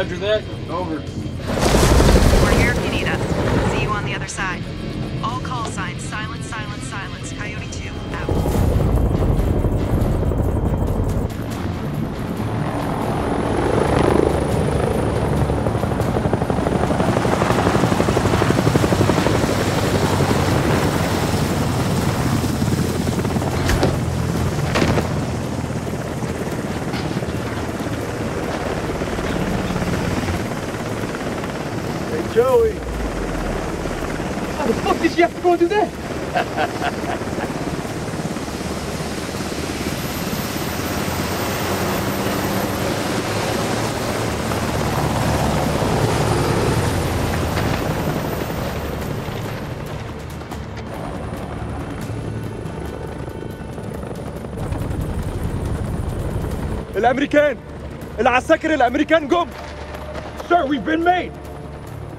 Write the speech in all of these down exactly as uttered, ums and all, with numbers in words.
Roger that. Over. We're here if you need us. See you on the other side. All call signs, silence, silence, silence. Coyote two, out. Joey! How the fuck did you have to go and do that? الأمريكان! العساكر الأمريكان جم! Sir, we've been made!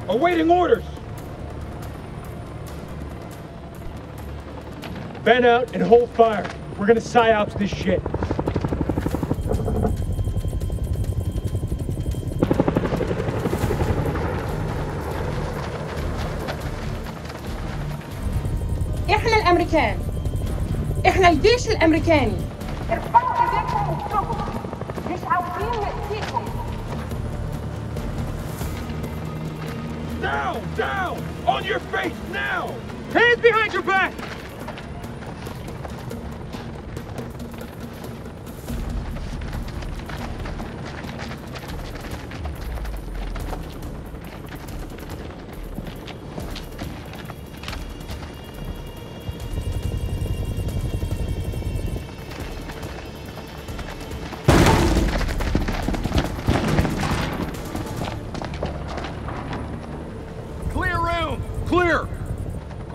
Awaiting orders! Bend out and hold fire. We're gonna psyops this shit. إحنا الأمريكان. إحنا الجيش الأمريكاني. ارفعوا إيديكم واتركوا. مش عاوزين نأذيكم. Down! Down! On your face now! Hands behind your back!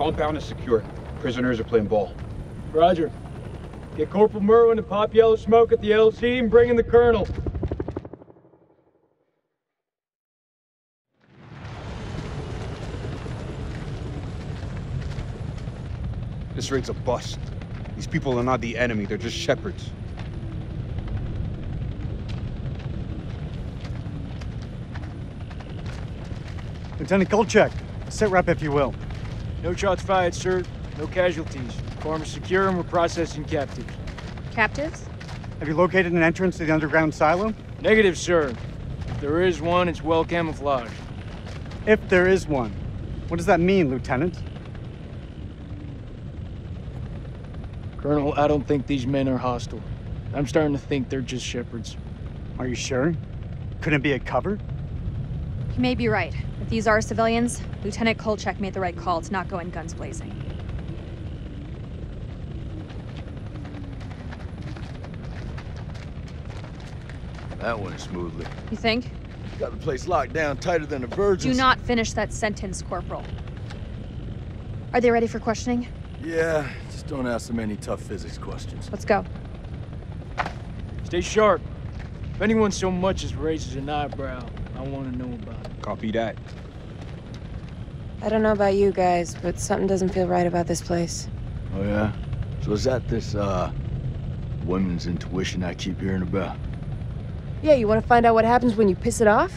Compound is secure. Prisoners are playing ball. Roger. Get Corporal Merwin to pop yellow smoke at the L C and bring in the Colonel. This raid's a bust. These people are not the enemy, they're just shepherds. Lieutenant Kolchak, a sit rep if you will. No shots fired, sir. No casualties. Farm is secure and we're processing captives. Captives? Have you located an entrance to the underground silo? Negative, sir. If there is one, it's well camouflaged. If there is one. What does that mean, Lieutenant? Colonel, I don't think these men are hostile. I'm starting to think they're just shepherds. Are you sure? Couldn't it be a cover? You may be right. If these are civilians, Lieutenant Kolchak made the right call to not go in guns blazing. That went smoothly. You think? Got the place locked down tighter than a virgin. Do not finish that sentence, Corporal. Are they ready for questioning? Yeah, just don't ask them any tough physics questions. Let's go. Stay sharp. If anyone so much as raises an eyebrow, I want to know about it. Copy that. I don't know about you guys, but something doesn't feel right about this place. Oh, yeah? So is that this, uh, women's intuition I keep hearing about? Yeah, you want to find out what happens when you piss it off?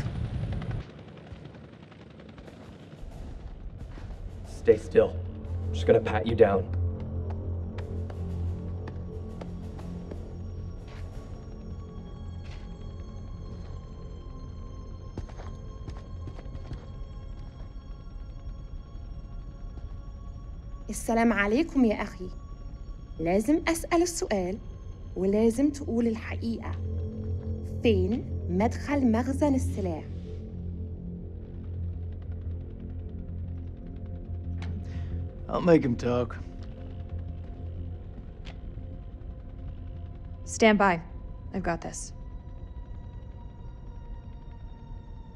Stay still. I'm just gonna pat you down. السلام عليكم يا أخي. لازم أسأل السؤال ولازم تقول الحقيقة. فين مدخل مخزن السلاح؟ I'll make him talk. Stand by. I've got this.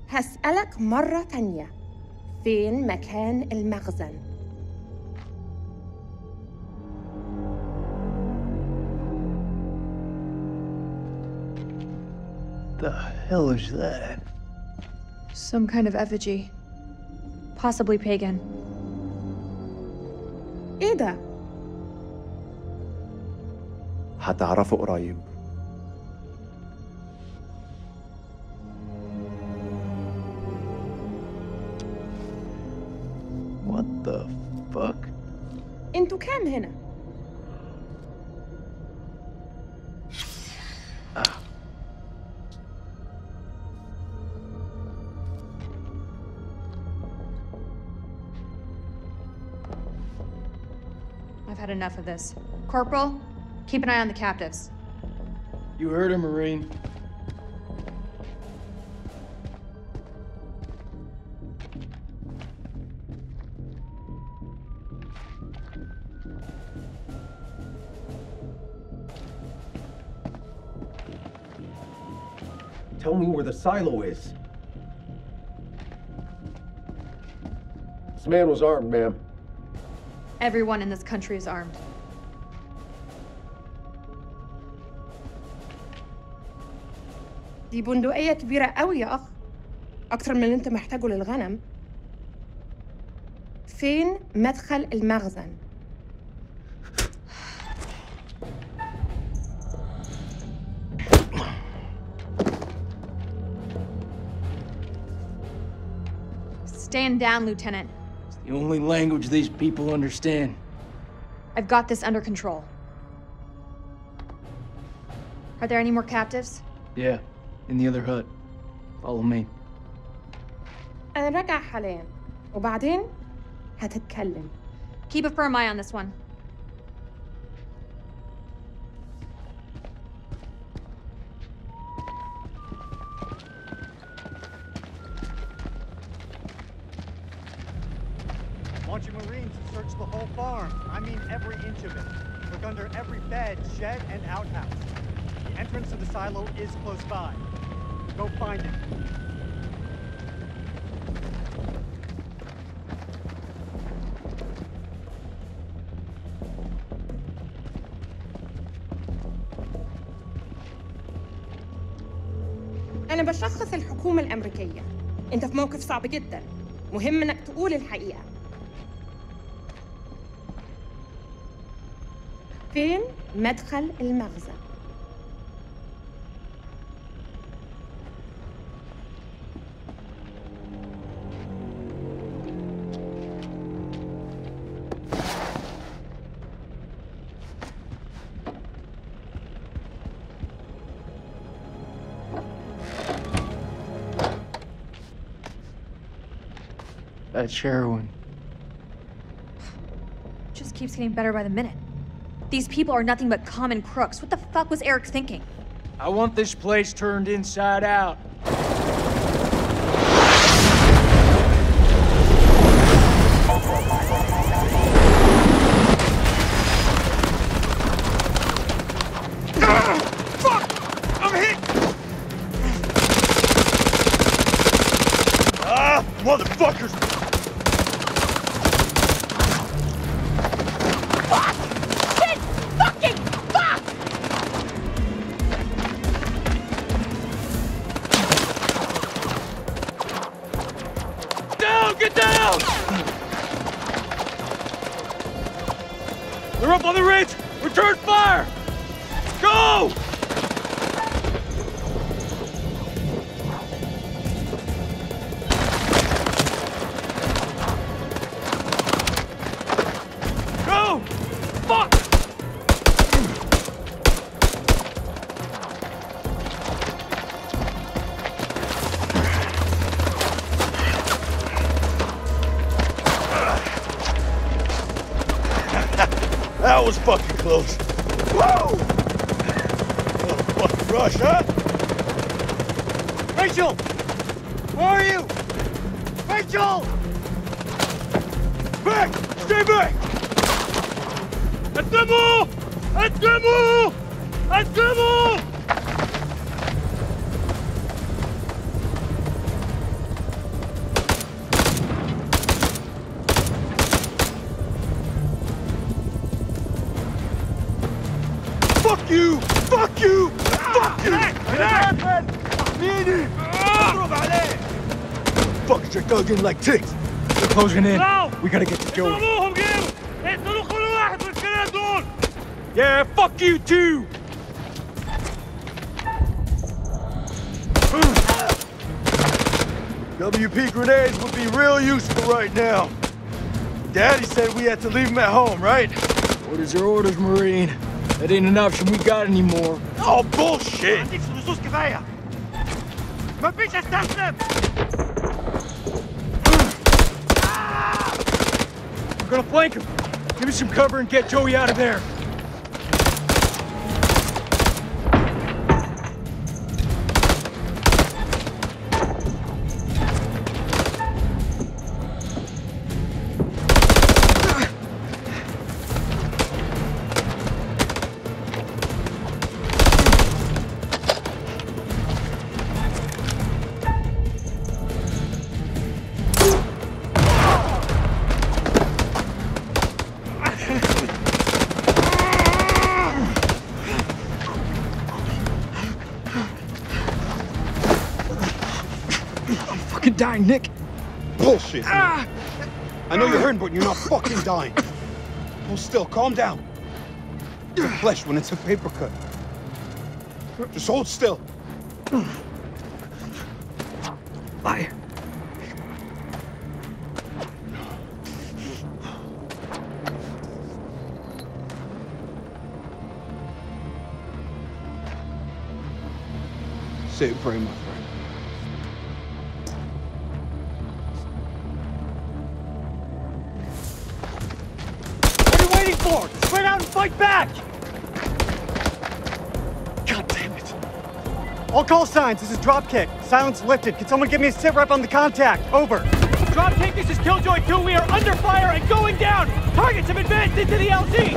هسألك مرة تانية. فين مكان المخزن؟ The hell is that? Some kind of effigy. Possibly pagan. إيه ده؟ هتعرفه قريب. انتوا كام هنا؟ I've had enough of this. Corporal, keep an eye on the captives. You heard her, Marine. Tell me where the silo is. This man was armed, ma'am. Everyone in this country is armed. دي بندقية كبيرة قوي يا أخ، أكتر من اللي أنت محتاجه للغنم. فين مدخل المخزن؟ Stand down, Lieutenant. It's the only language these people understand. I've got this under control. Are there any more captives? Yeah, in the other hut. Follow me. أنا راجع حاليا، وبعدين هتتكلم. Keep a firm eye on this one. Want your Marines to search the whole farm. I mean every inch of it. Look under every bed, shed, and outhouse. The entrance to the silo is close by. Go find it. أنا بشخص الحكومة الأمريكية. أنت في موقف صعب جدا. مهم إنك تقول الحقيقة. فين مدخل المخزن؟ That's heroin. Just keeps getting better by the minute. These people are nothing but common crooks. What the fuck was Eric thinking? I want this place turned inside out. That was fucking close. Whoa! What a fucking rush, huh? Rachel! Where are you? Rachel! Back! Stay back! At the mall! At the mall! At the mall! Fuckers are thugging like ticks. They're closing in. We gotta get to Joey. Yeah, fuck you too. W P grenades would be real useful right now. Daddy said we had to leave him at home, right? Orders are orders, Marine. That ain't an option we got anymore. Oh, bullshit! My bitch has touched them! I'm gonna flank him. Give me some cover and get Joey out of there. Dying, Nick. Bullshit. Ah. I know you're hurting, but you're not fucking dying. Hold still, calm down. It's flesh when it's a paper cut. Just hold still. Liar. Say it very much. Fight back! God damn it. All call signs, this is Dropkick. Silence lifted. Can someone give me a sit rep on the contact? Over. Dropkick, this is Killjoy two. We are under fire and going down. Targets have advanced into the L Z.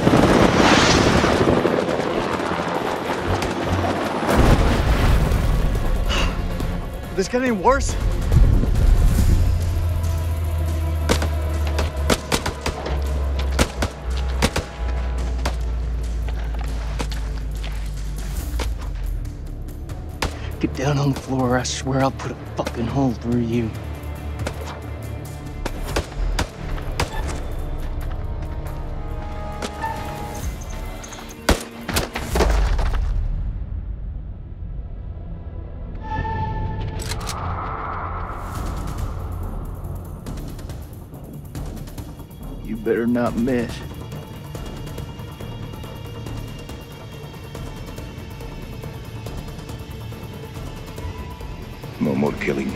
This getting any worse? Get down on the floor, or I swear I'll put a fucking hole through you. You better not miss. No more killing.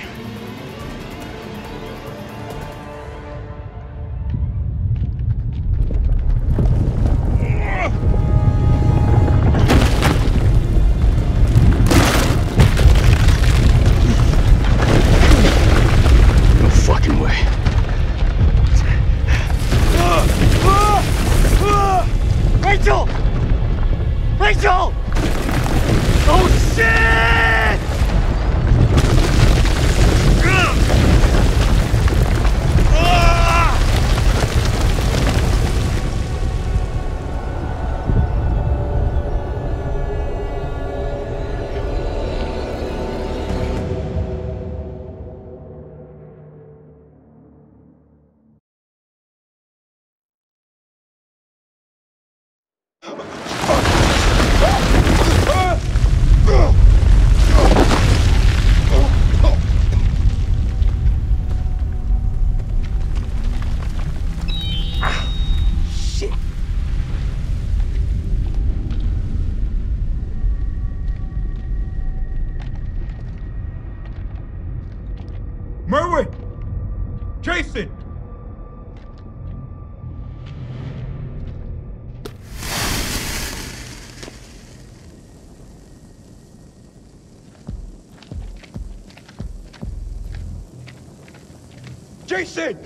Jason!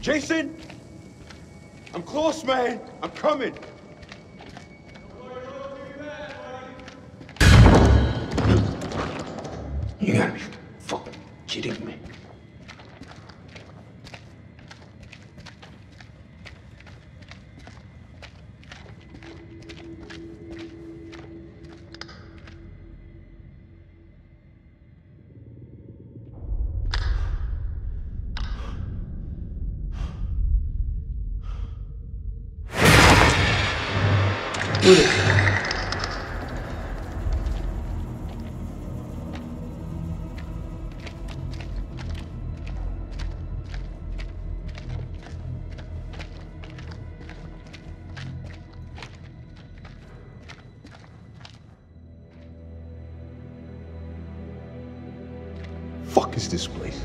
Jason! I'm close, man. I'm coming. You gotta be fucking kidding me. is this place?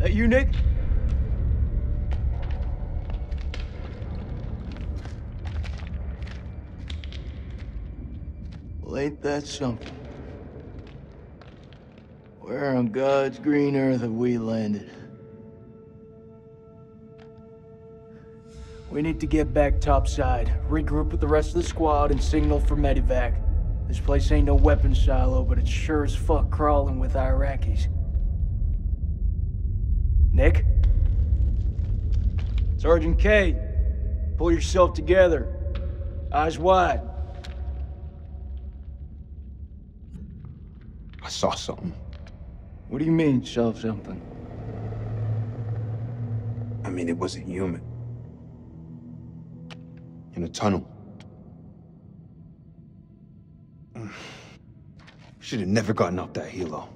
That you, Nick? Ain't that something? Where on God's green earth have we landed? We need to get back topside, regroup with the rest of the squad, and signal for medevac. This place ain't no weapons silo, but it's sure as fuck crawling with Iraqis. Nick? Sergeant K, pull yourself together. Eyes wide. I saw something. What do you mean, saw something? I mean, it wasn't human. In a tunnel. Should have never gotten up that helo.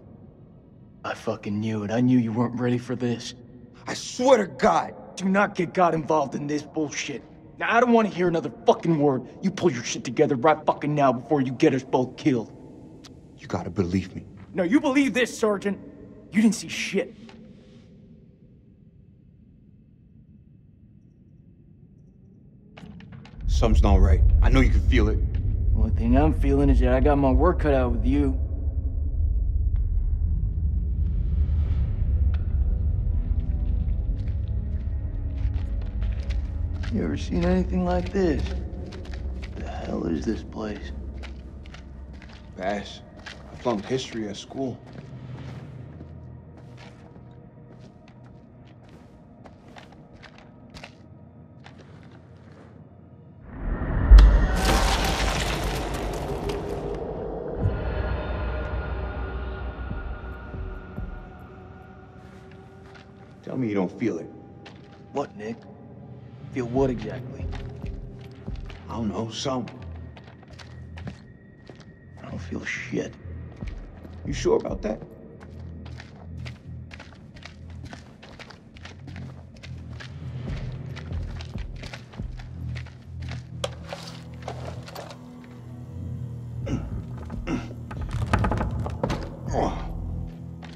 I fucking knew it. I knew you weren't ready for this. I swear to God! Do not get God involved in this bullshit. Now, I don't want to hear another fucking word. You pull your shit together right fucking now before you get us both killed. You gotta believe me. No, you believe this, Sergeant. You didn't see shit. Something's not right. I know you can feel it. The only thing I'm feeling is that I got my work cut out with you. You ever seen anything like this? What the hell is this place? Bash. Flunked history at school. Tell me you don't feel it. What, Nick? Feel what exactly? I don't know, some. I don't feel shit. You sure about that? Oh.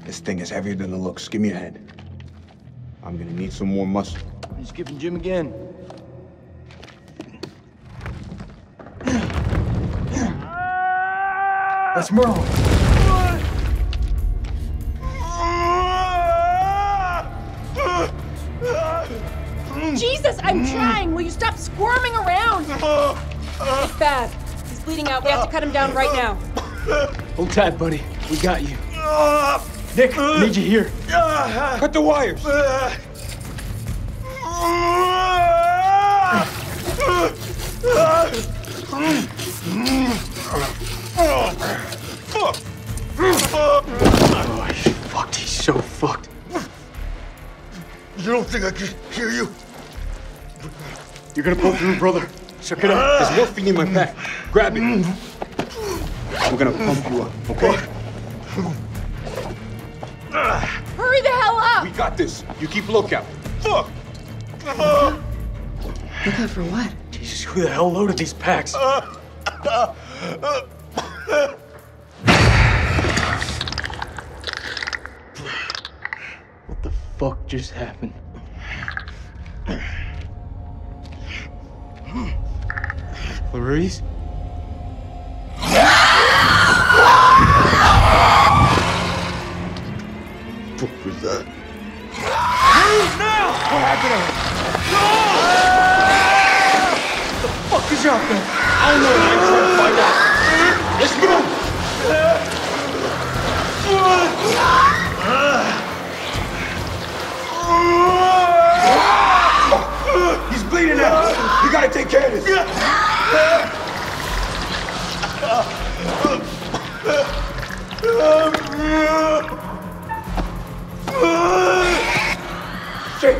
This thing is heavier than it looks. Give me a hand. I'm gonna need some more muscle. He's skipping gym again. That's Merwin. Jesus, I'm trying! Will you stop squirming around? It's bad. He's bleeding out. We have to cut him down right now. Hold tight, buddy. We got you. Nick, I need you here. Cut the wires. Oh, he's fucked. He's so fucked. You don't think I can hear you? You're gonna pull through, brother. Suck it up. There's morphine in my pack. Grab it. We're gonna pump you up, okay? Hurry the hell up! We got this. You keep lookout. Fuck! Lookout for what? Jesus, who the hell loaded these packs? What the fuck just happened? Clarice? What was that? Move now! What happened to her? No! What the fuck is happening? I don't know. I'm trying to find out. Let's move! Oh, he's bleeding out. You gotta take care of this. Shit.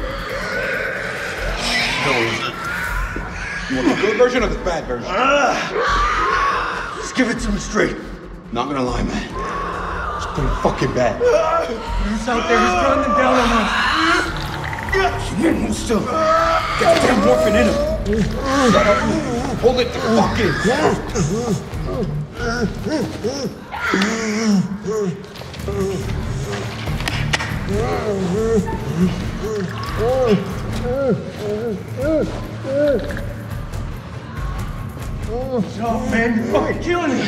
You want the good version or the bad version? Just give it to him straight. Not gonna lie, man. It's pretty fucking bad. He's out there. He's running down on us. He didn't move still. Get the damn orphan in him. Shut up. Hold it the fuck in. Oh, man, you're fucking killing me.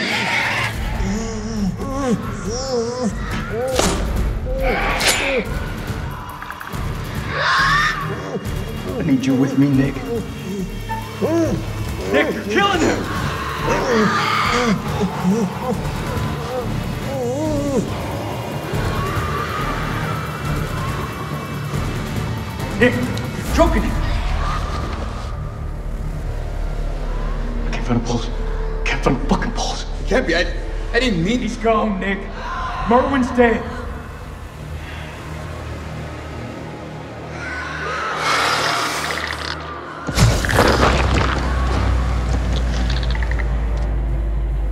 I need you with me, Nick. Nick, you're killing him! Nick, you're choking him! I can't find a pulse. I can't find a fucking pulse. It can't be. I... I didn't mean— He's gone, Nick. Merwin's dead.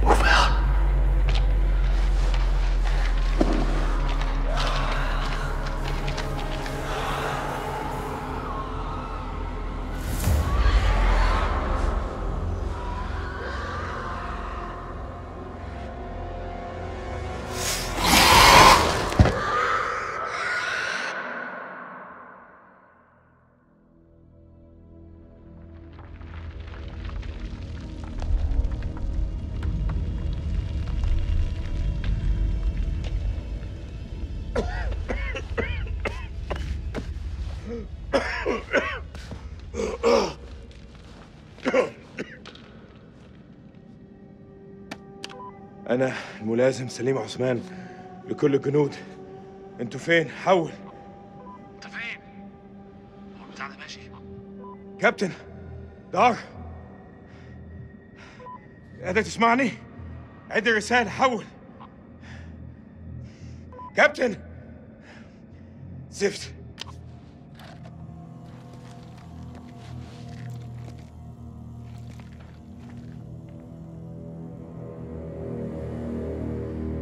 Move out. أنا الملازم سليم عثمان لكل الجنود. أنتوا فين؟ حول. أنت فين؟ هو البتاع ده ماشي؟ كابتن دار، قادر تسمعني؟ عندي رسالة، حول. كابتن زفت.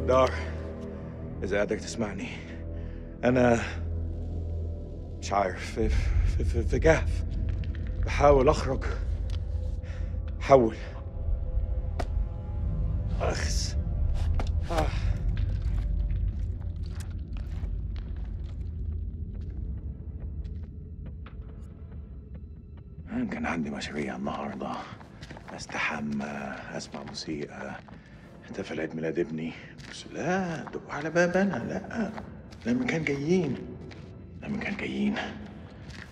دار، إذا قادرك تسمعني، أنا مش عارف، في في في جهف، بحاول أخرج، حول، أخس، آه. كان عندي مشاريع النهارده، أستحمى، أسمع موسيقى. احتفل عيد ميلاد ابني، بس لا دقوا على بابنا. لا لما كان جايين لما كان جايين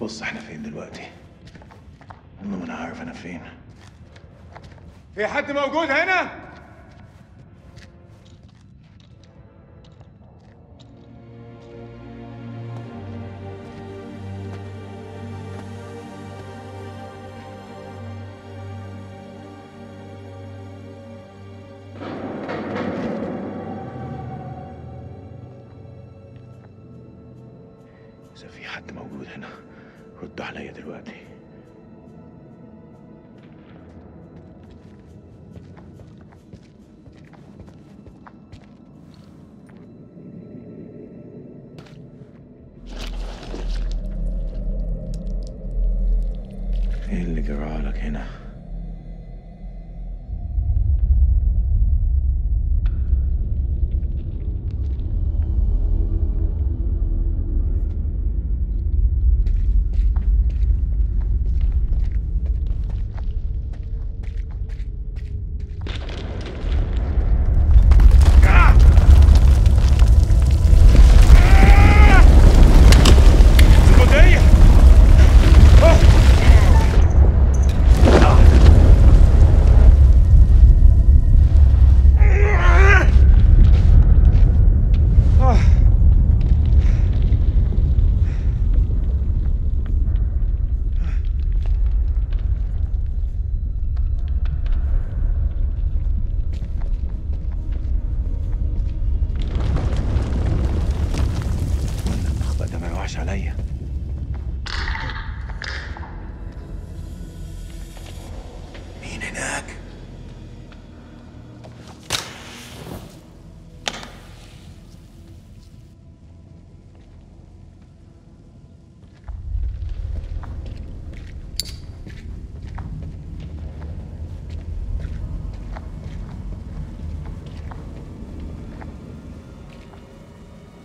بص احنا فين دلوقتي. والله ما انا عارف انا فين. في حد موجود هنا؟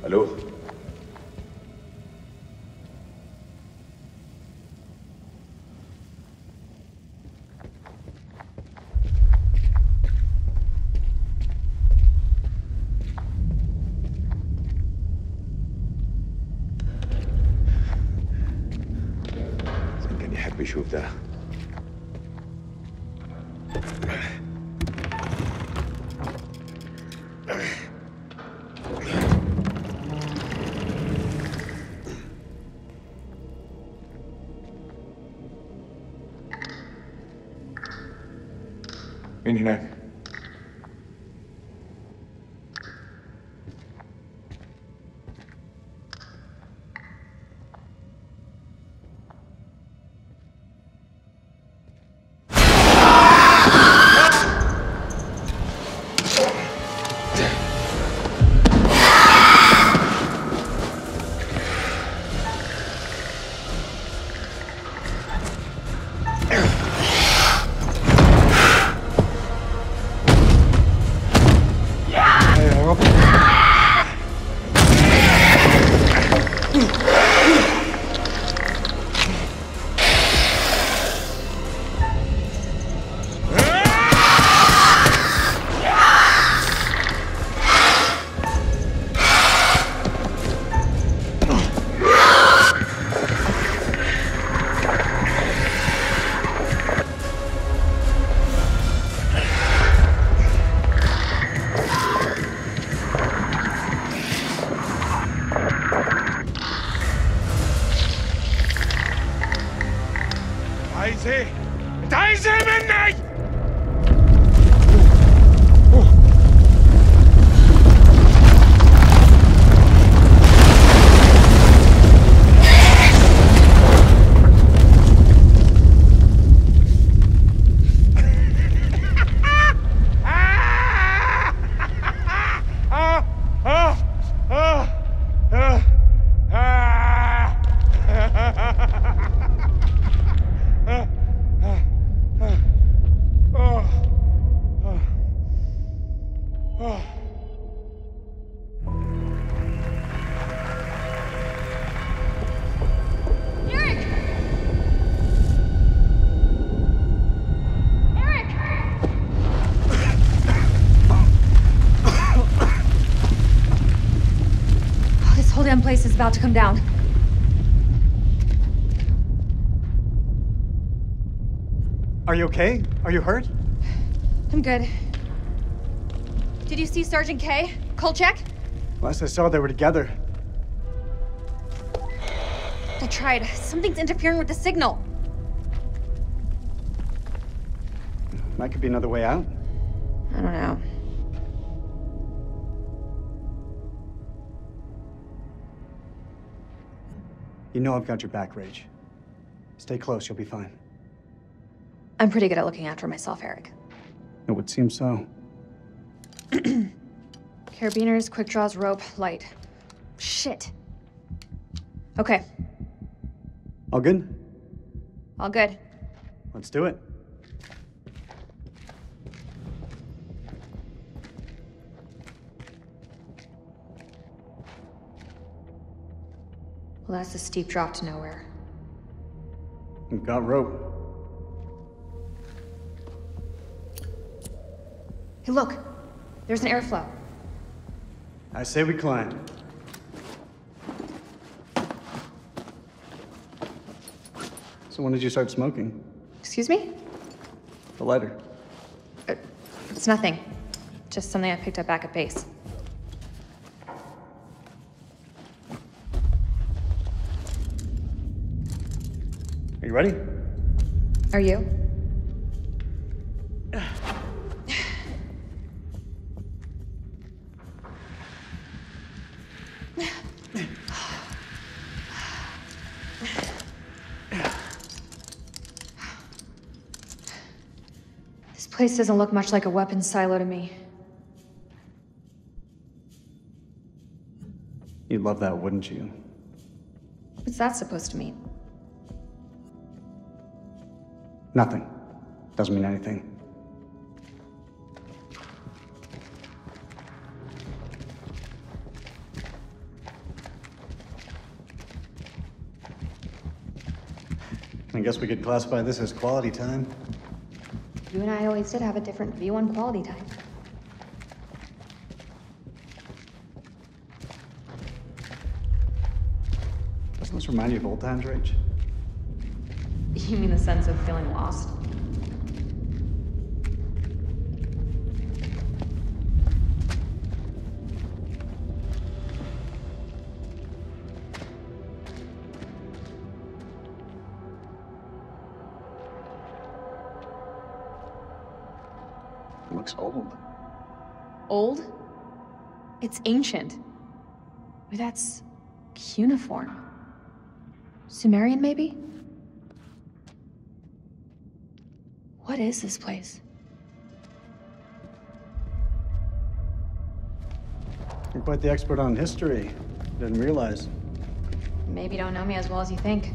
Hallo? In hinein. Place is about to come down. Are you okay? Are you hurt? I'm good. Did you see Sergeant K? Kolchak? Last I saw, they were together. I tried. Something's interfering with the signal. Might could be another way out. I don't know. You know I've got your back, Rage. Stay close, you'll be fine. I'm pretty good at looking after myself, Eric. It would seem so. Carabiners, quick draws, rope, light. Shit. Okay. All good? All good. Let's do it. Well, that's a steep drop to nowhere. We've got rope. Hey, look! There's an airflow. I say we climb. So when did you start smoking? Excuse me? The lighter. Uh, it's nothing. Just something I picked up back at base. You ready? Are you? This place doesn't look much like a weapons silo to me. You'd love that, wouldn't you? What's that supposed to mean? Nothing. Doesn't mean anything. guess we could classify this as quality time. You and I always did have a different view on quality time. Doesn't this remind you of old times, Rage? You mean the sense of feeling lost? It looks old. Old? It's ancient. But that's cuneiform. Sumerian, maybe? What is this place? You're quite the expert on history. Didn't realize. Maybe you don't know me as well as you think.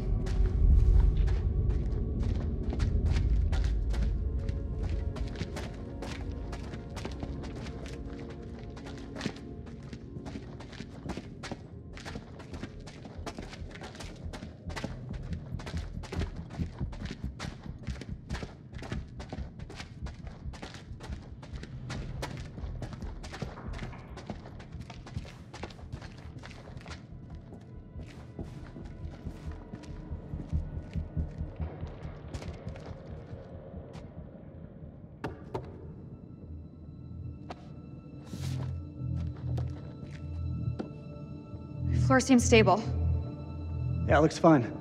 Floor seems stable. Yeah, it looks fine.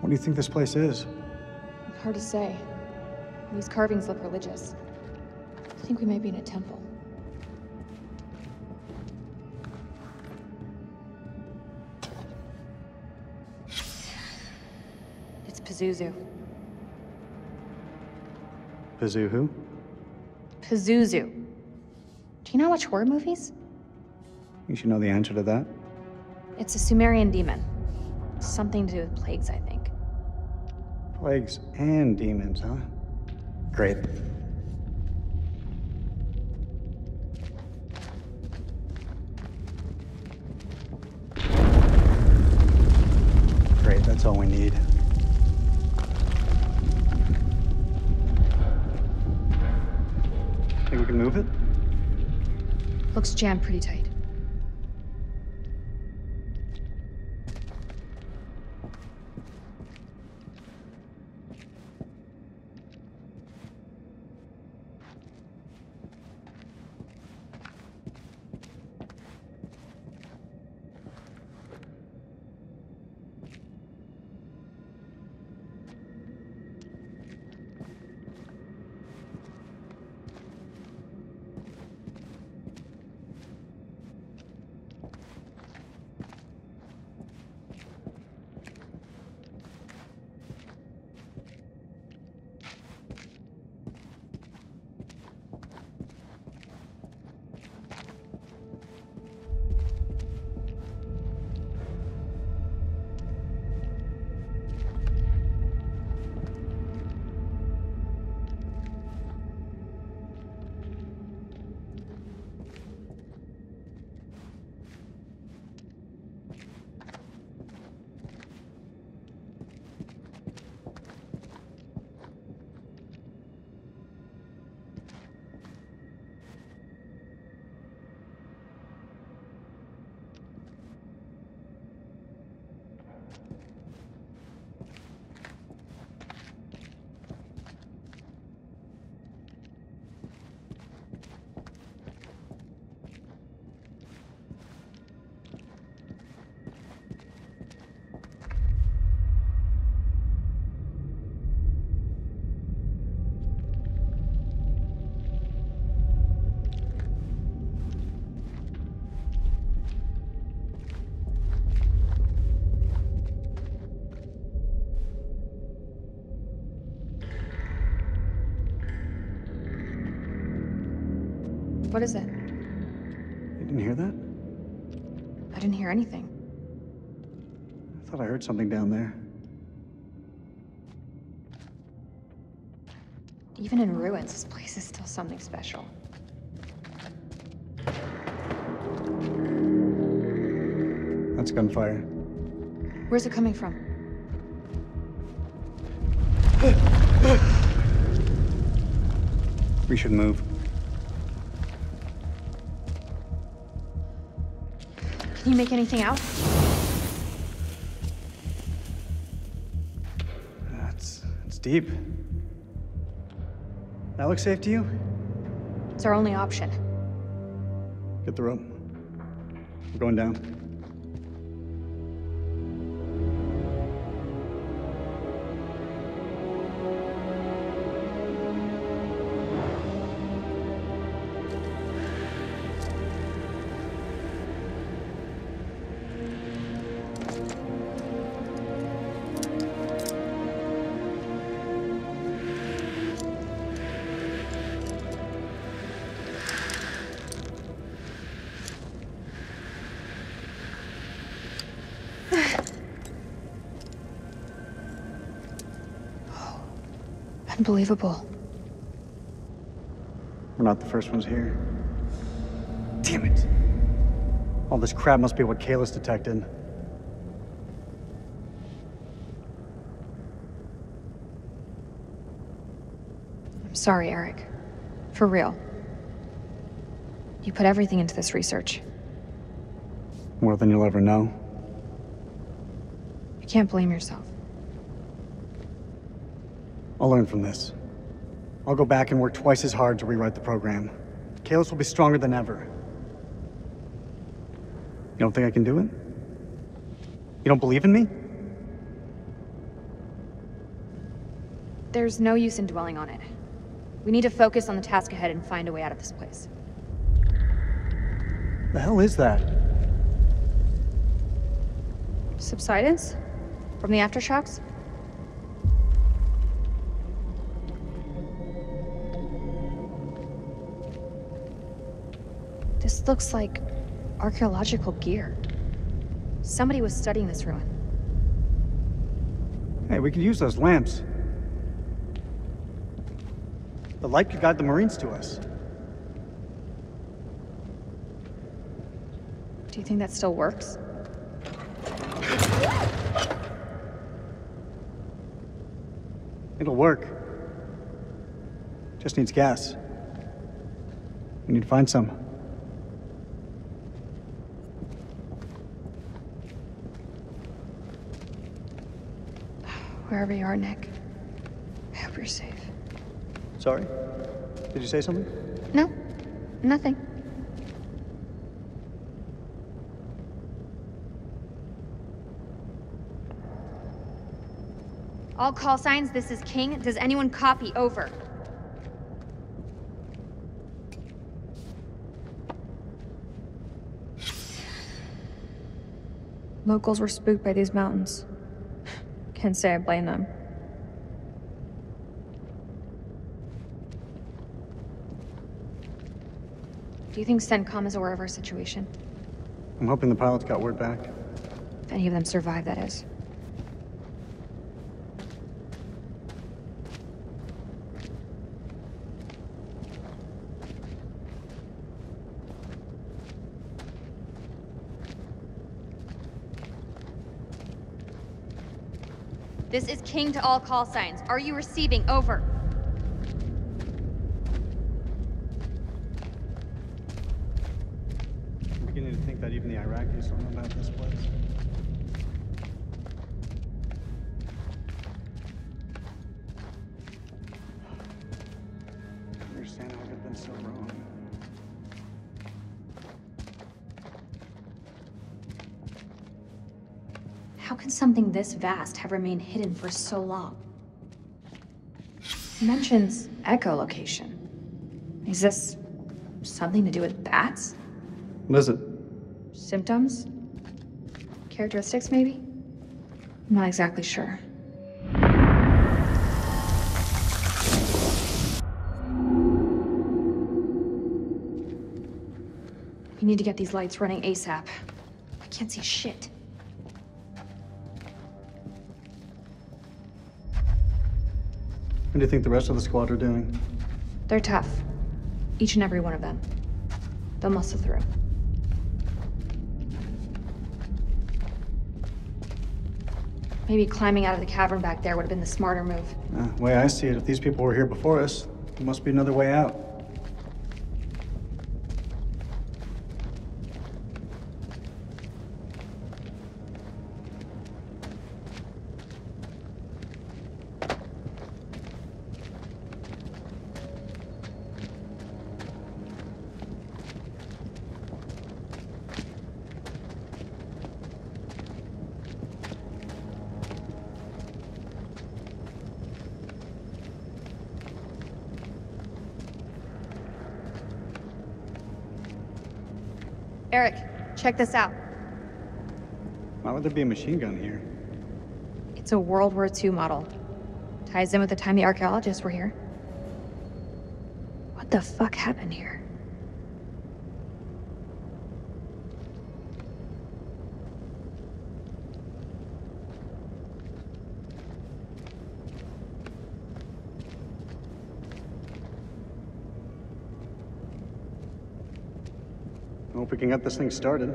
What do you think this place is? Hard to say. These carvings look religious. I think we may be in a temple. It's Pazuzu. Pazuzu who? Pazuzu. Do you not watch horror movies? You should know the answer to that. It's a Sumerian demon. Something to do with plagues, I think. Plagues and demons, huh? Great. Great, that's all we need. Think we can move it? Looks jammed pretty tight. What is it? You didn't hear that? I didn't hear anything. I thought I heard something down there. Even in ruins, this place is still something special. That's gunfire. Where's it coming from? We should move. Can you make anything out? That's... that's deep. That looks safe to you? It's our only option. Get the rope. We're going down. Unbelievable. We're not the first ones here. Damn it! All this crap must be what Kalis detected. I'm sorry, Eric. For real. You put everything into this research. More than you'll ever know. You can't blame yourself. I'll learn from this. I'll go back and work twice as hard to rewrite the program. Kalis will be stronger than ever. You don't think I can do it? You don't believe in me? There's no use in dwelling on it. We need to focus on the task ahead and find a way out of this place. The hell is that? Subsidence? From the aftershocks? This looks like archaeological gear. Somebody was studying this ruin. Hey, we could use those lamps. The light could guide the Marines to us. Do you think that still works? It'll work. Just needs gas. We need to find some. Wherever you are, Nick, I hope you're safe. Sorry? Did you say something? No, nothing. All call signs, this is King. Does anyone copy? Over. Locals were spooked by these mountains. Can't say I blame them. Do you think CENTCOM is aware of our situation? I'm hoping the pilots got word back. If any of them survive, that is. This is King to all call signs. Are you receiving? Over. I'm beginning to think that even the Iraqis don't know about this place. I don't understand how I've been so wrong. How can something this vast have remained hidden for so long? It mentions echolocation. Is this something to do with bats? What is it? Symptoms? Characteristics, maybe? I'm not exactly sure. We need to get these lights running ASAP. I can't see shit. What do you think the rest of the squad are doing? They're tough. Each and every one of them. They'll muscle through. Maybe climbing out of the cavern back there would have been the smarter move. Uh, the way I see it, if these people were here before us, there must be another way out. Eric, check this out. Why would there be a machine gun here? It's a World War Two model. Ties in with the time the archaeologists were here. What the fuck happened here? Hope we can get this thing started.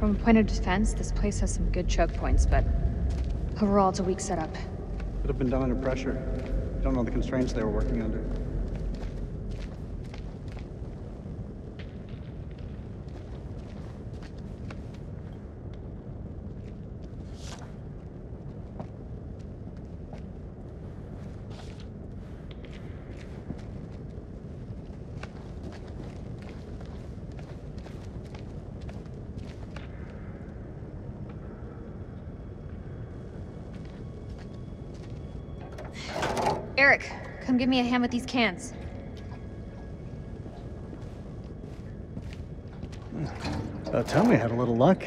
From a point of defense, this place has some good choke points, but overall it's a weak setup. Could have been done under pressure. I don't know the constraints they were working under. Eric, come give me a hand with these cans. Uh, tell me I had a little luck.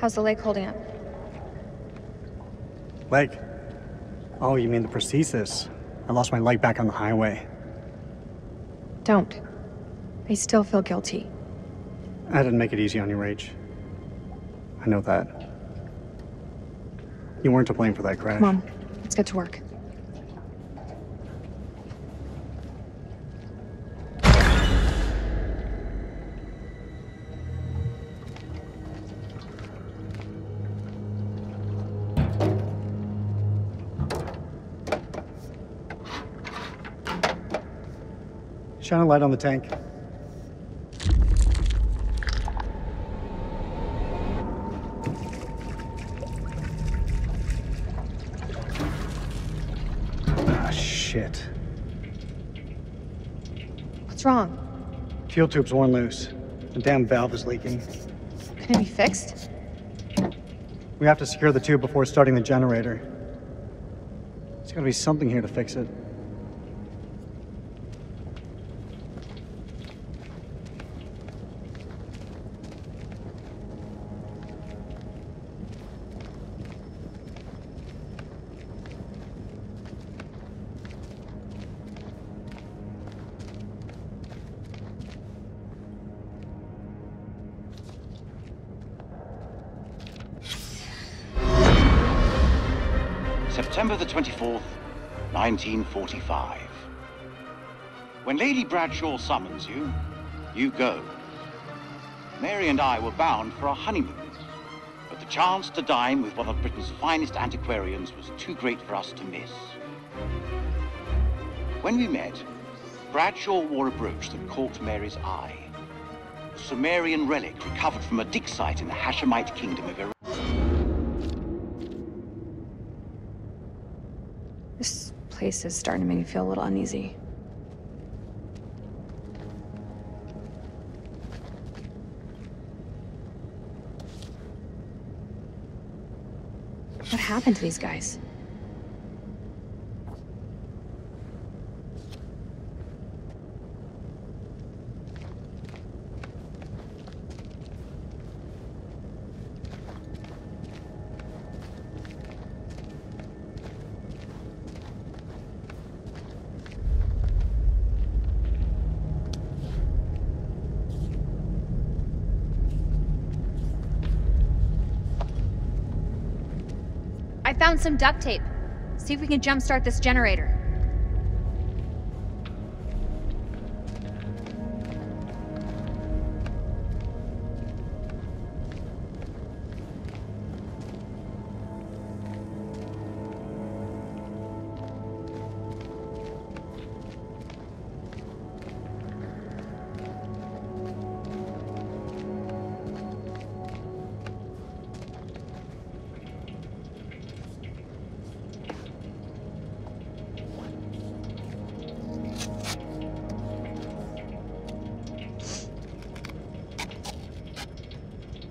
How's the lake holding up? Lake? Oh, you mean the prosthesis. I lost my leg back on the highway. Don't. I still feel guilty. I didn't make it easy on you, Rage. I know that. You weren't to blame for that crash. Mom, let's get to work. Shine a light on the tank. Shit. What's wrong? Fuel tube's worn loose. The damn valve is leaking. Can it be fixed? We have to secure the tube before starting the generator. There's gotta be something here to fix it. September the twenty-fourth, nineteen forty-five. When Lady Bradshaw summons you, you go. Mary and I were bound for a honeymoon, but the chance to dine with one of Britain's finest antiquarians was too great for us to miss. When we met, Bradshaw wore a brooch that caught Mary's eye. A Sumerian relic recovered from a dig site in the Hashemite kingdom of Iraq. This place is starting to make me feel a little uneasy. What happened to these guys? Found some duct tape. See if we can jumpstart this generator.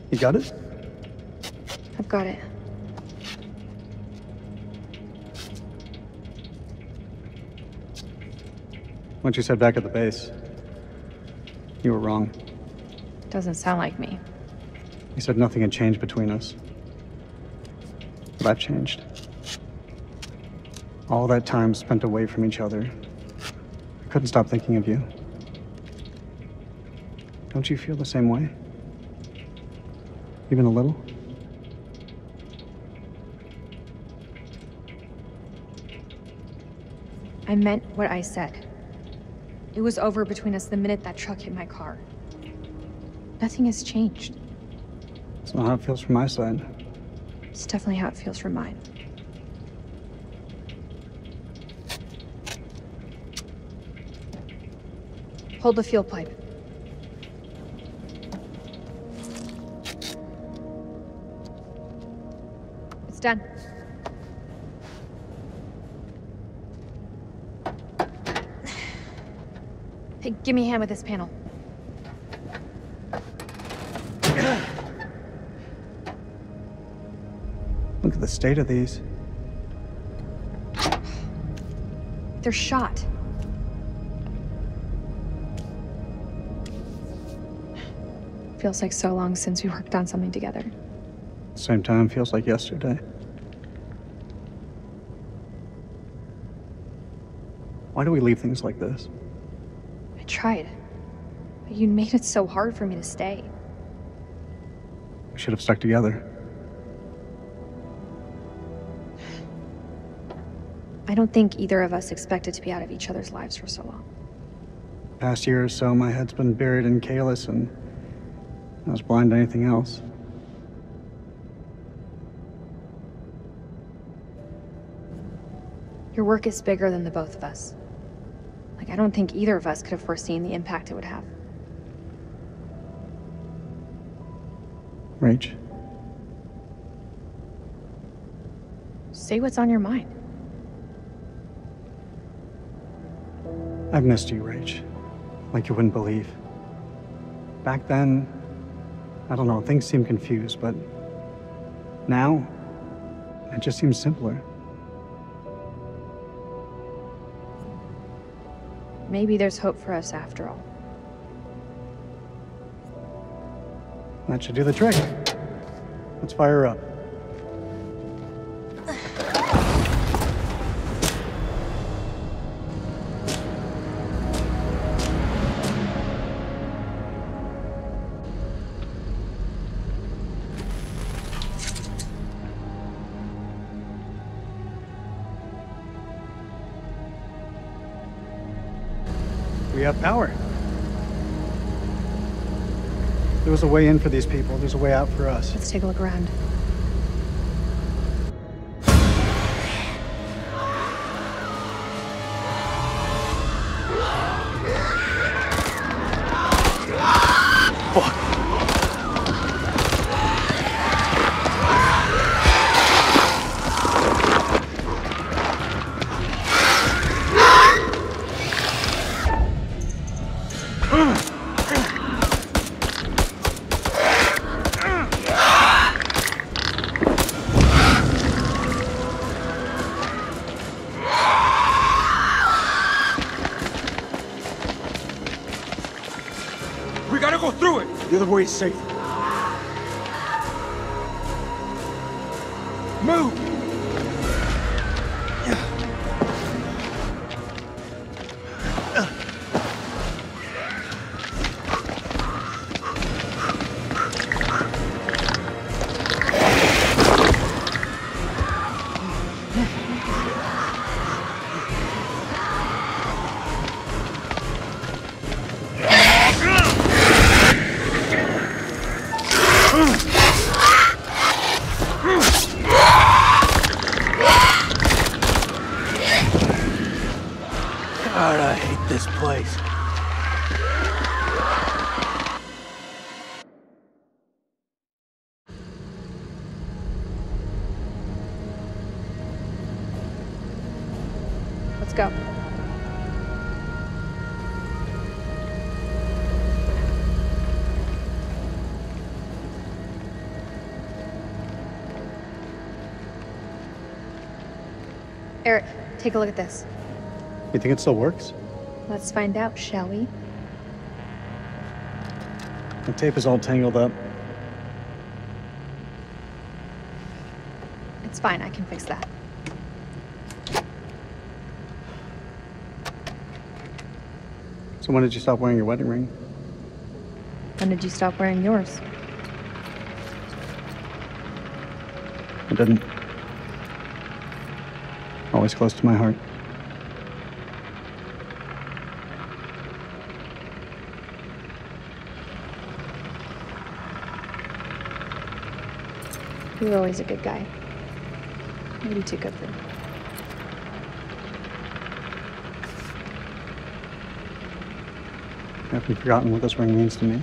You got it? I've got it. Why don't you head back at the base? You were wrong. Doesn't sound like me. You said nothing had changed between us. But I've changed. All that time spent away from each other, I couldn't stop thinking of you. Don't you feel the same way? Even a little? I meant what I said. It was over between us the minute that truck hit my car. Nothing has changed. That's not how it feels from my side. It's definitely how it feels from mine. Hold the fuel pipe. It's done. Hey, give me a hand with this panel. Look at the state of these. They're shot. Feels like so long since we worked on something together. Same time feels like yesterday. Why do we leave things like this? I tried, but you made it so hard for me to stay. We should have stuck together. I don't think either of us expected to be out of each other's lives for so long. Past year or so, my head's been buried in Kalis, and I was blind to anything else. Your work is bigger than the both of us. Like, I don't think either of us could have foreseen the impact it would have. Rach. Say what's on your mind. I've missed you, Rach. Like you wouldn't believe. Back then, I don't know, things seemed confused, but now, it just seems simpler. Maybe there's hope for us after all. That should do the trick. Let's fire her up. Power. There was a way in for these people. There's a way out for us. Let's take a look around. way is safe. Move! Eric, take a look at this. You think it still works? Let's find out, shall we? The tape is all tangled up. It's fine, I can fix that. So when did you stop wearing your wedding ring? When did you stop wearing yours? I didn't. Always close to my heart. You were always a good guy. Maybe too good for me. Have you forgotten what this ring means to me?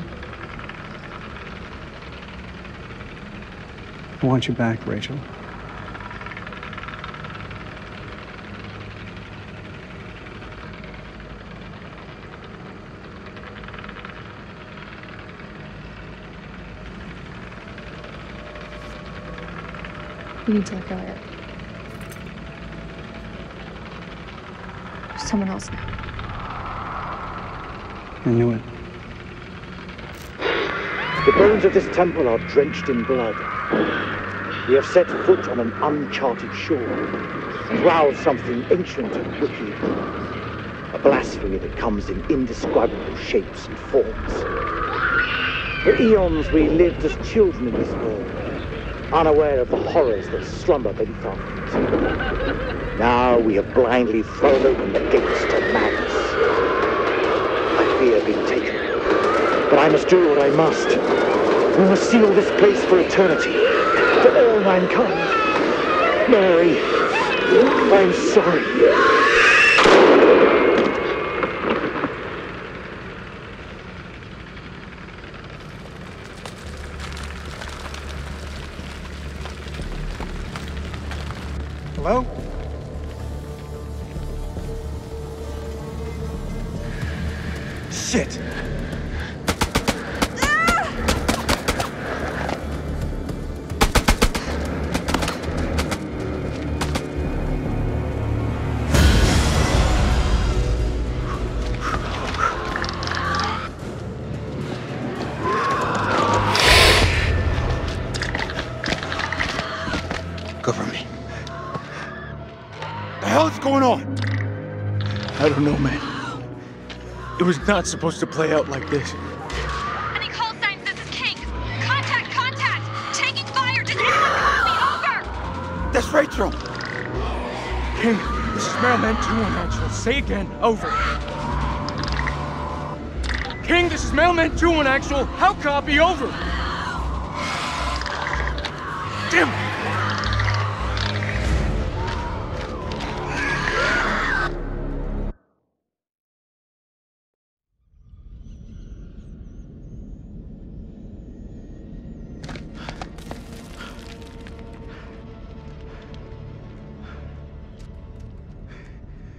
I want you back, Rachel. You need to let go, Eric. There's someone else now. I knew it. The bones of this temple are drenched in blood. We have set foot on an uncharted shore, growled something ancient and wicked, a blasphemy that comes in indescribable shapes and forms. For eons we lived as children in this world, unaware of the horrors that slumber beneath our feet. Now we have blindly thrown open the gates to madness. I fear being taken, but I must do what I must. We must seal this place for eternity, for all mankind. Mary, I'm sorry. Hello? Shit! It was not supposed to play out like this. Any call signs? This is King. Contact, contact! Taking fire! Does anyone call me over? That's Rachel! King, this is Mailman two one Actual. Say again, over. King, this is Mailman two one Actual. How copy, over? Damn it!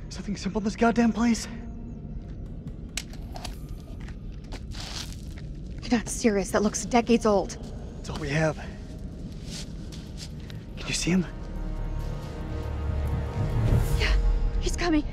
Something simple, this goddamn place? You're not serious. That looks decades old. That's all we have. Can you see him? Yeah, he's coming.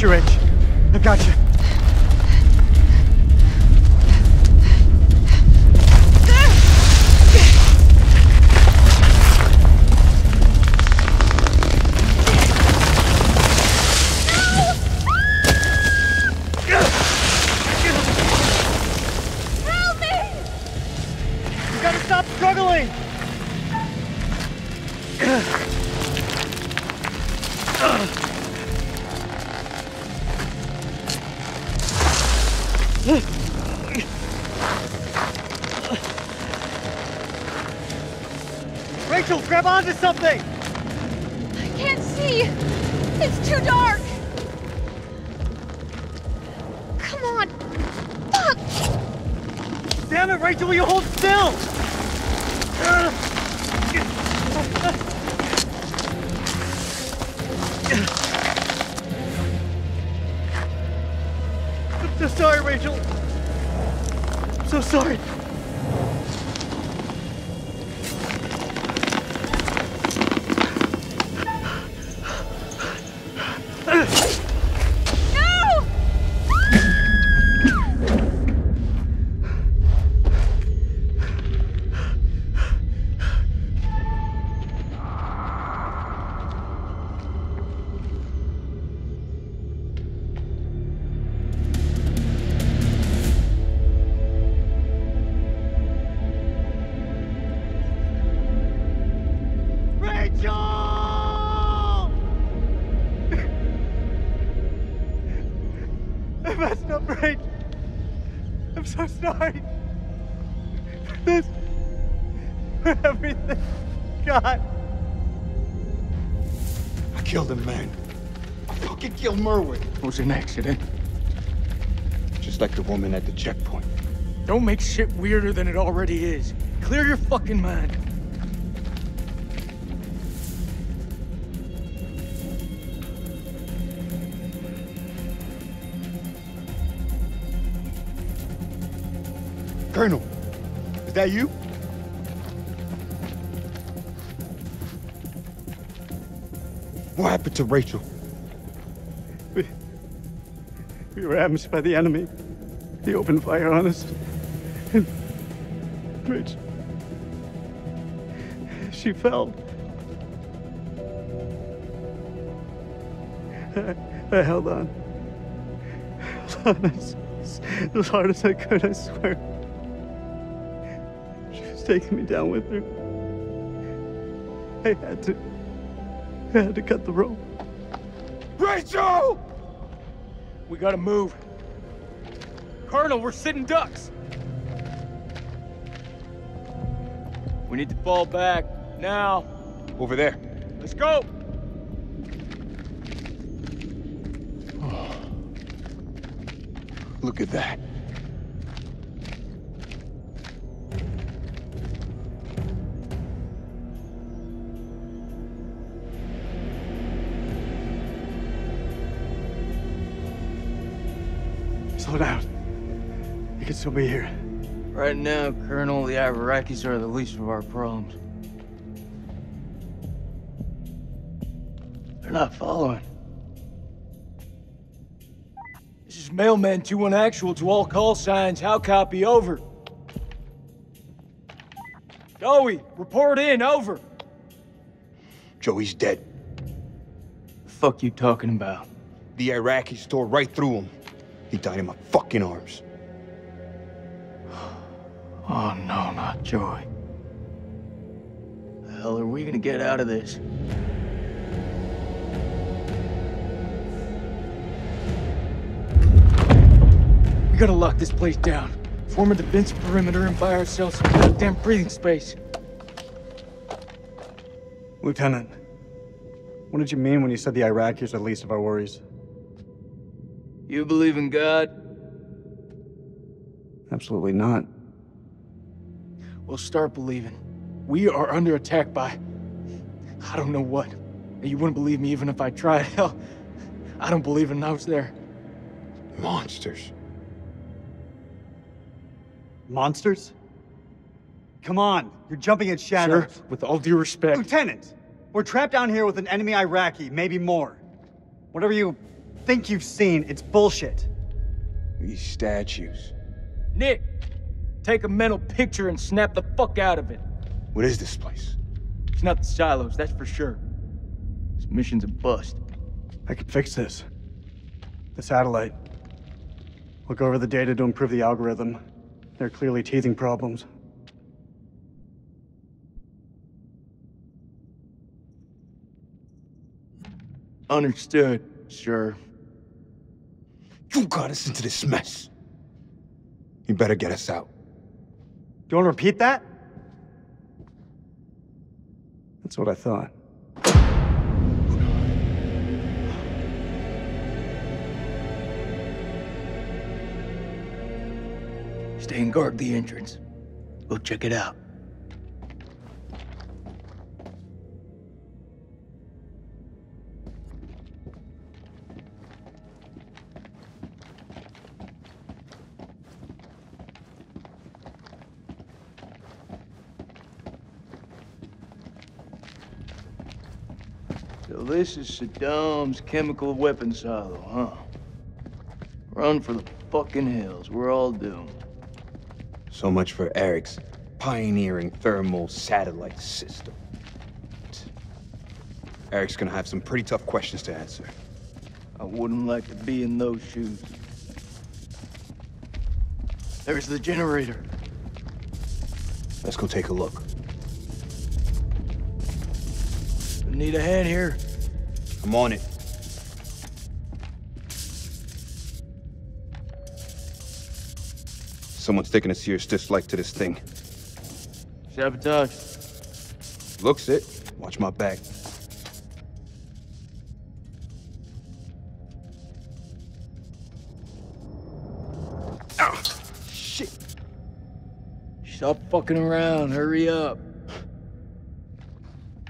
got you, Rage. I've got you. Rachel, grab onto something! I can't see! It's too dark! Come on! Fuck! Damn it, Rachel, will you hold still? I'm so sorry, Rachel. I'm so sorry. Sorry for this, for everything. God. I killed him, man. I fucking killed Merwin. It was an accident. Just like the woman at the checkpoint. Don't make shit weirder than it already is. Clear your fucking mind. Colonel, is that you? What happened to Rachel? We, we were ambushed by the enemy. He opened fire on us. And Rachel, she fell. I, I held on. Held on as, as hard as I could, I swear. Taking me down with her. I had to, I had to cut the rope. Rachel! We gotta move. Colonel, we're sitting ducks. We need to fall back now. Over there. Let's go. Oh. Look at that. Slow down. You can still be here. Right now, Colonel, the Iraqis are the least of our problems. They're not following. This is Mailman two one Actual to all call signs. How copy? Over. Joey, report in. Over. Joey's dead. The fuck you talking about? The Iraqis tore right through him. He died in my fucking arms. Oh no, not Joey. The hell are we gonna get out of this? We gotta lock this place down. Form a defense perimeter and buy ourselves some goddamn breathing space. Lieutenant, what did you mean when you said the Iraqis are the least of our worries? You believe in God? Absolutely not. Well, start believing. We are under attack by... I don't know what. You wouldn't believe me even if I tried. Hell, I don't believe in those there. Monsters. Monsters? Come on, you're jumping at shadows. Sir, with all due respect... Lieutenant, we're trapped down here with an enemy Iraqi, maybe more. Whatever you... think you've seen. It's bullshit. These statues. Nick, take a mental picture and snap the fuck out of it. What is this place? It's not the silos, that's for sure. This mission's a bust. I can fix this. The satellite. Look over the data to improve the algorithm. There are clearly teething problems. Understood, sure. You got us into this mess. You better get us out. Do you want to repeat that? That's what I thought. Stay and guard the entrance. Go check it out. This is Saddam's chemical weapon silo, huh? Run for the fucking hills. We're all doomed. So much for Eric's pioneering thermal satellite system. Eric's gonna have some pretty tough questions to answer. I wouldn't like to be in those shoes. There's the generator. Let's go take a look. Need a hand here. I'm on it. Someone's taking a serious dislike to this thing. Sabotage. Looks it. Watch my back. Ow! Shit. Stop fucking around. Hurry up.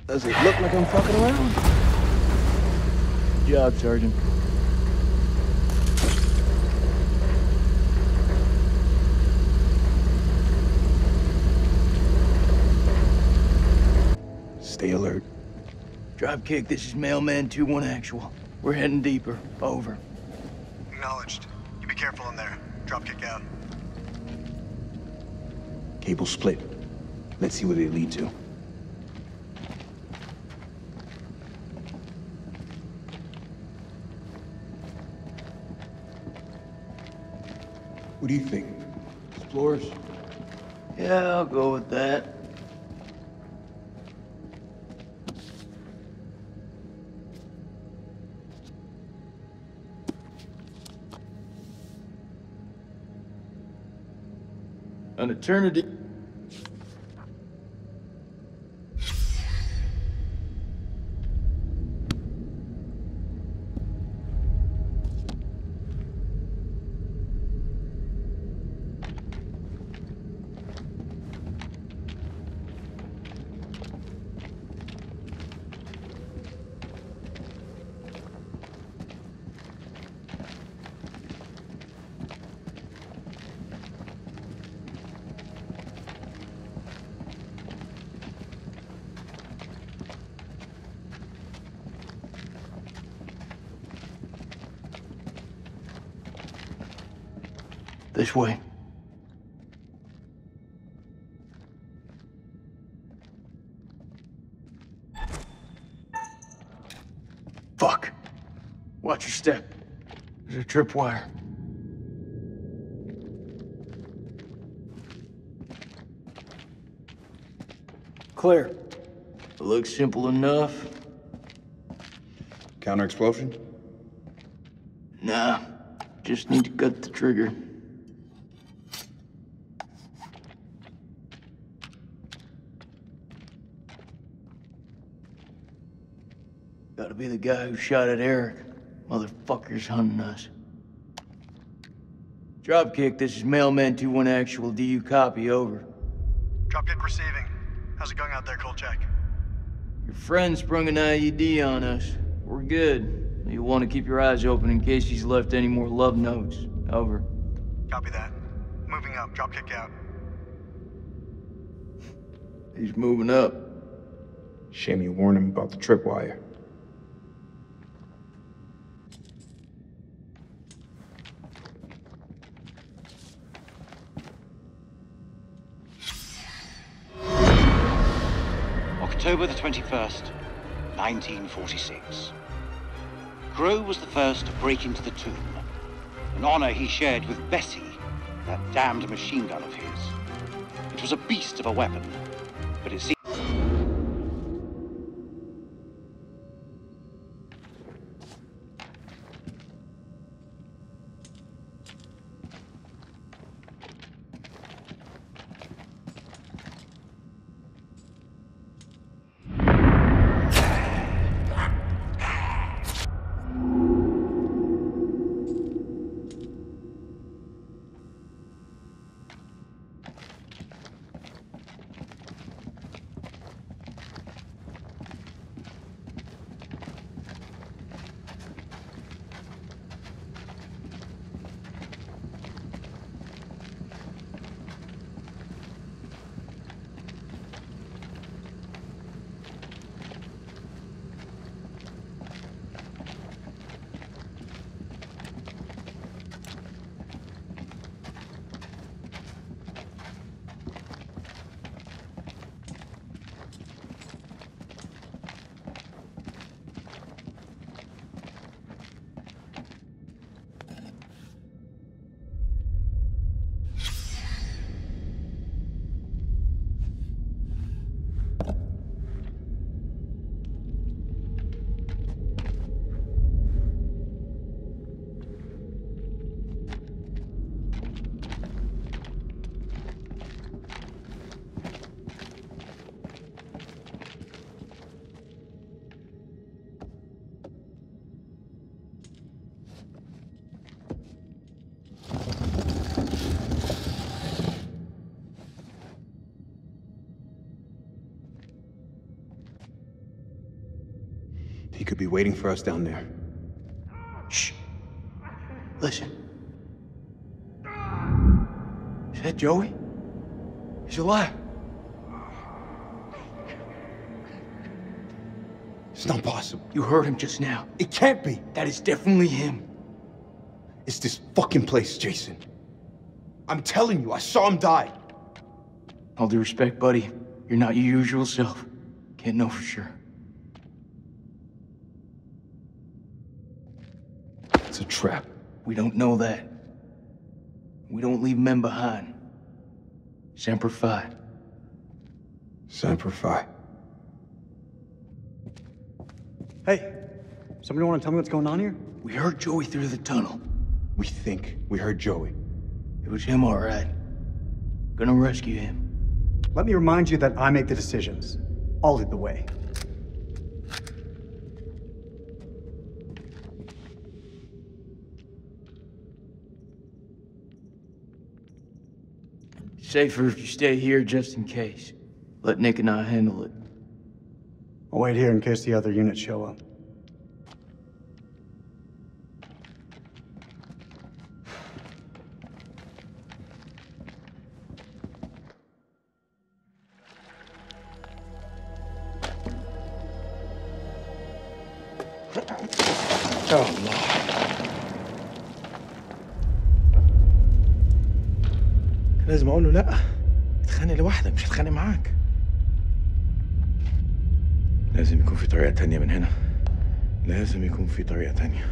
Does it look like I'm fucking around? Good job, Sergeant. Stay alert. Dropkick, this is Mailman two one Actual. We're heading deeper. Over. Acknowledged. You be careful in there. Dropkick out. Cable split. Let's see where they lead to. What do you think? Explorers? Yeah, I'll go with that. An eternity. This way. Fuck. Watch your step. There's a tripwire. Clear. It looks simple enough. Counter explosion? Nah. Just need to cut the trigger. Be the guy who shot at Eric. Motherfucker's hunting us. Dropkick, this is Mailman two one Actual. Do you copy? Over. Dropkick receiving. How's it going out there, Kolchak? Your friend sprung an I E D on us. We're good. You want to keep your eyes open in case he's left any more love notes. Over. Copy that. Moving up. Dropkick out. He's moving up. Shame you warned him about the tripwire. October the twenty-first, nineteen forty-six. Crow was the first to break into the tomb, an honor he shared with Bessie, that damned machine gun of his. It was a beast of a weapon, but it seemed... Could be waiting for us down there. Shh. Listen. Is that Joey? He's alive. It's not possible. You heard him just now. It can't be. That is definitely him. It's this fucking place, Jason. I'm telling you, I saw him die. All due respect, buddy. You're not your usual self. Can't know for sure. A trap. We don't know that. We don't leave men behind. Semper Fi. Semper Fi. Hey, somebody want to tell me what's going on here? We heard Joey through the tunnel. We think we heard Joey. It was him, all right. Gonna rescue him. Let me remind you that I make the decisions. I'll lead the way. Safer if you stay here, just in case. Let Nick and I handle it. I'll wait here in case the other units show up. لازم اقول له لا اتخانق لوحده مش هتخانق معاك لازم يكون في طريقه تانية من هنا لازم يكون في طريقه تانية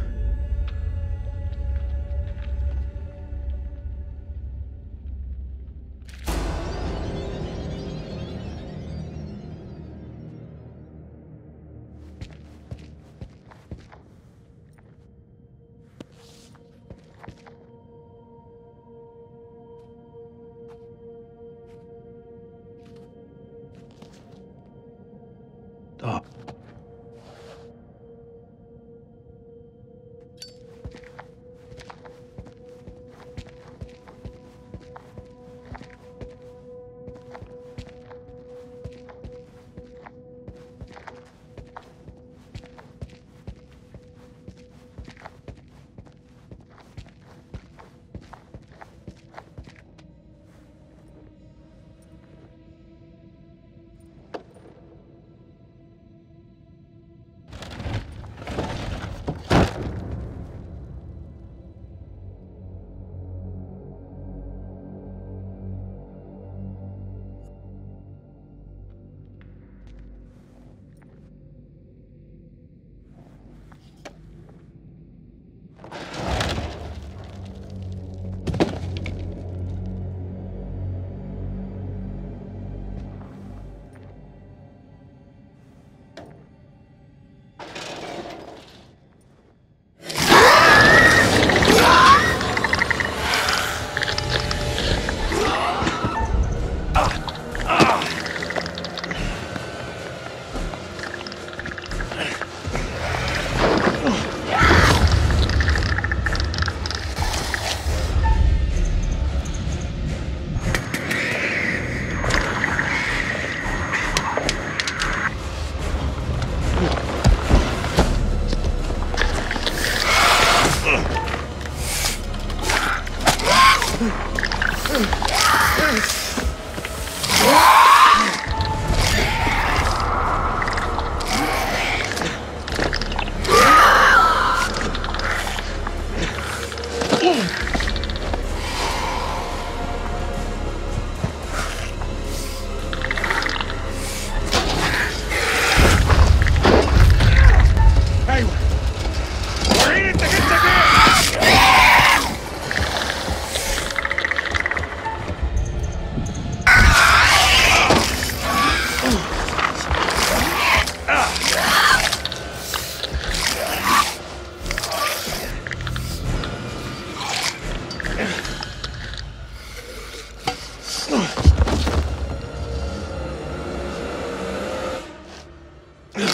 An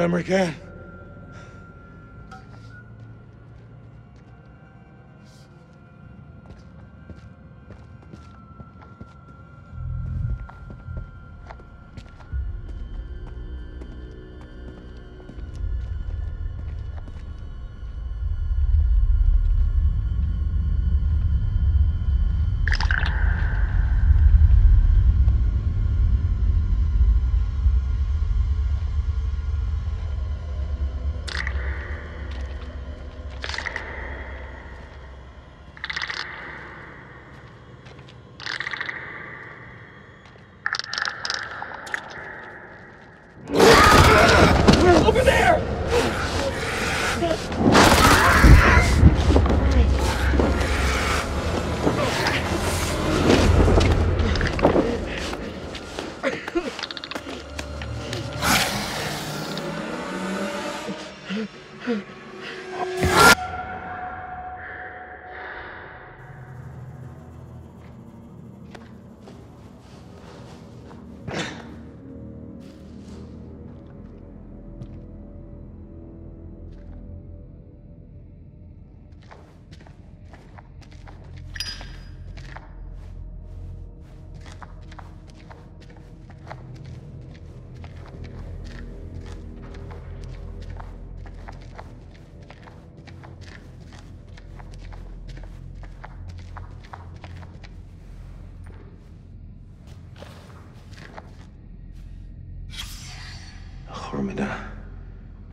American.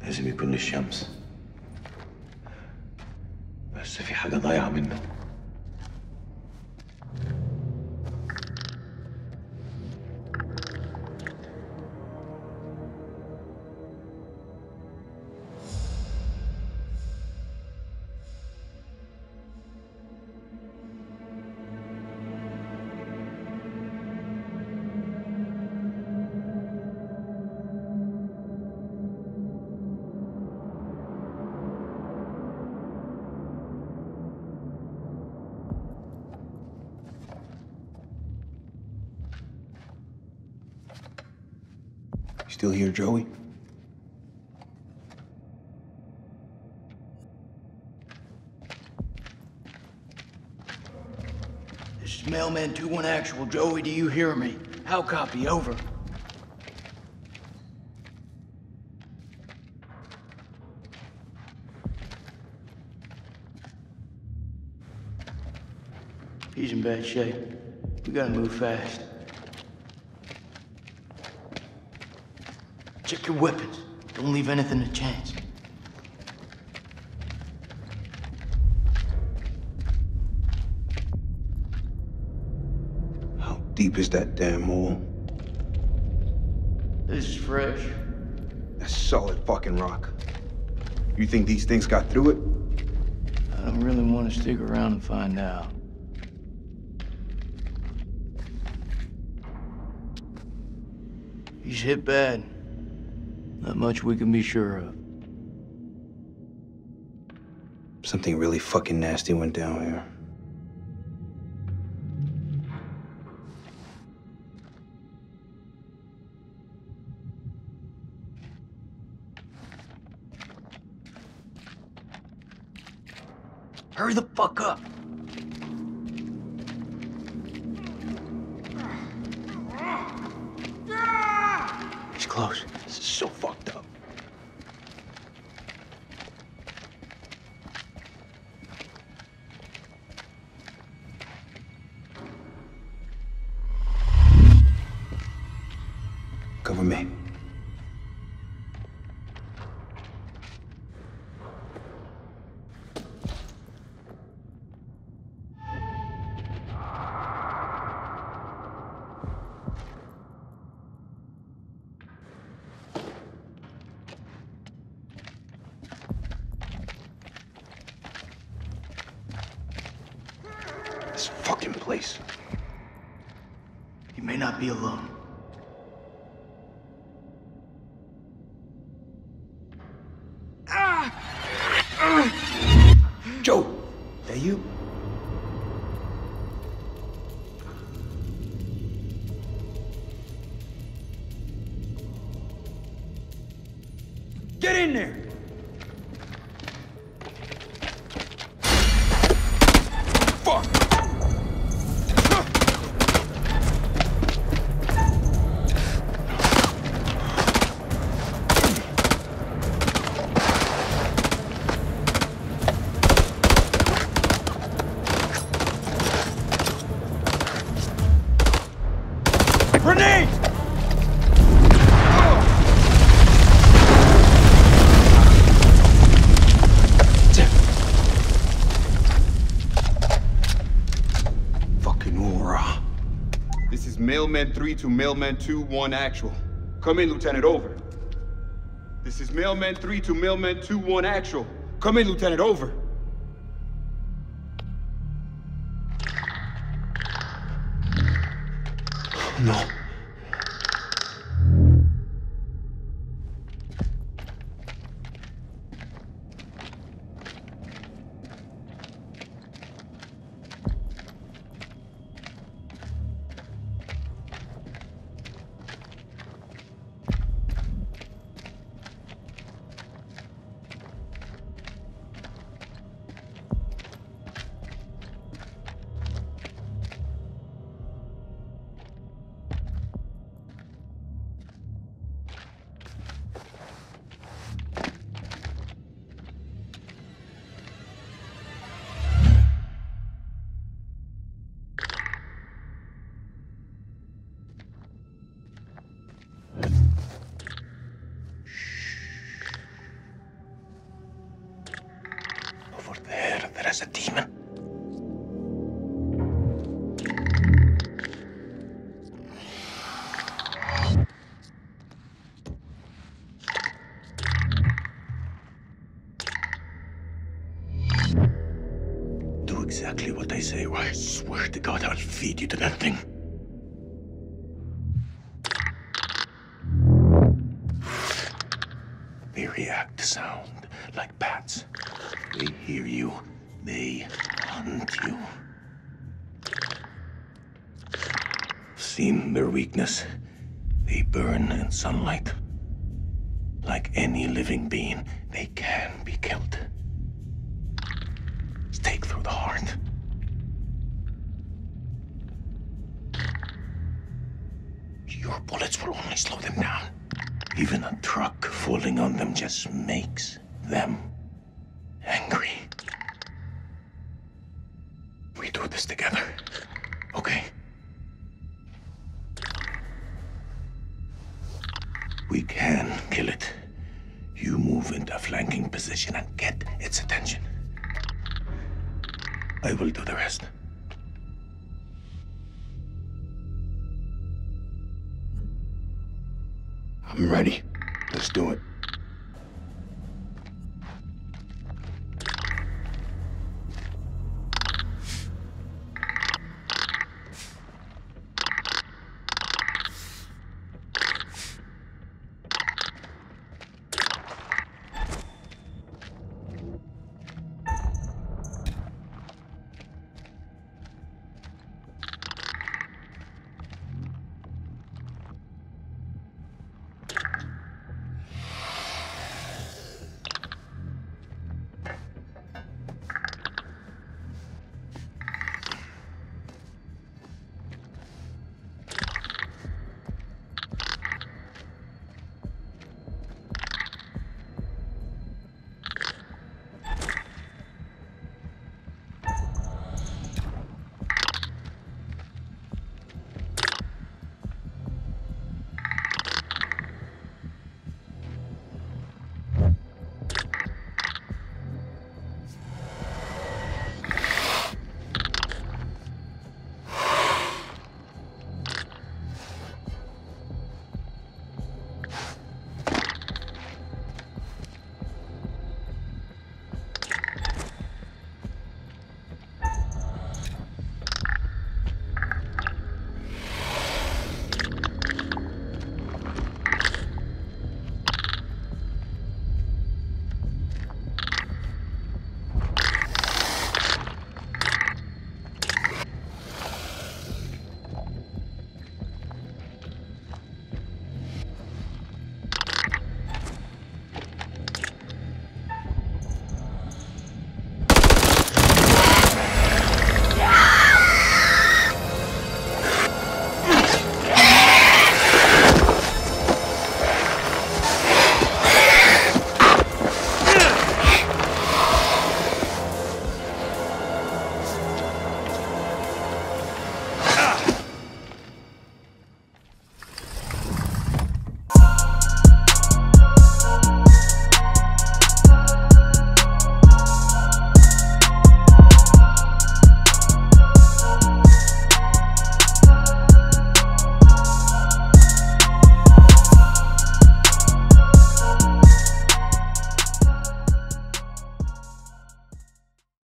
لازم يكون للشمس بس في حاجة ضايعة منه. Still here, Joey? This is Mailman two one Actual. Joey, do you hear me? How copy? Over. He's in bad shape. We gotta move fast. Check your weapons. Don't leave anything to chance. How deep is that damn hole? This is fresh. That's solid fucking rock. You think these things got through it? I don't really want to stick around and find out. He's hit bad. Not much we can be sure of. Something really fucking nasty went down here. Hurry the fuck up! It's close. This is so fucked up. Cover me. Ah! you... Get in there! Fuck! Grenade! Mailman three to Mailman two one Actual. Come in, Lieutenant, over. This is Mailman three to Mailman two one Actual. Come in, Lieutenant, over. No. As a demon. Do exactly what I say, or I swear to God I'll feed you to that thing. They react to sound like bats. They hear you. They hunt you. Seen their weakness. They burn in sunlight. Like any living being, they can be killed. Stake through the heart. Your bullets will only slow them down. Even a truck falling on them just makes them angry. Do this together, okay? We can kill it. You move into a flanking position and get its attention. I will do the rest. I'm ready. Let's do it.